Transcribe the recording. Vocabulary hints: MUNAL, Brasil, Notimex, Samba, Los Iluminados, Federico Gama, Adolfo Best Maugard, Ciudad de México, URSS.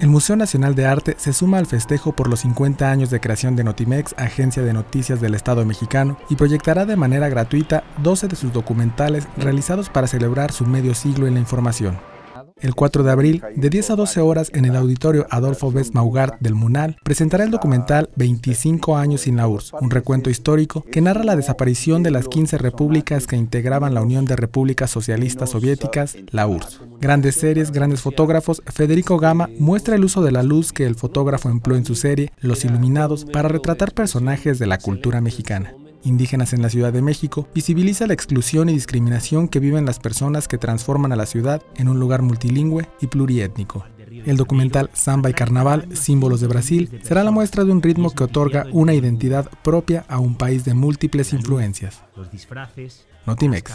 El Museo Nacional de Arte se suma al festejo por los 50 años de creación de Notimex, agencia de noticias del Estado mexicano, y proyectará de manera gratuita 12 de sus documentales realizados para celebrar su medio siglo en la información. El 4 de abril, de 10 a 12 horas en el auditorio Adolfo Best Maugard del MUNAL, presentará el documental 25 años sin la URSS, un recuento histórico que narra la desaparición de las 15 repúblicas que integraban la Unión de Repúblicas Socialistas Soviéticas, la URSS. Grandes series, grandes fotógrafos, Federico Gama muestra el uso de la luz que el fotógrafo empleó en su serie Los Iluminados para retratar personajes de la cultura mexicana. Indígenas en la Ciudad de México visibiliza la exclusión y discriminación que viven las personas que transforman a la ciudad en un lugar multilingüe y pluriétnico. El documental Samba y Carnaval, símbolos de Brasil, será la muestra de un ritmo que otorga una identidad propia a un país de múltiples influencias. Notimex.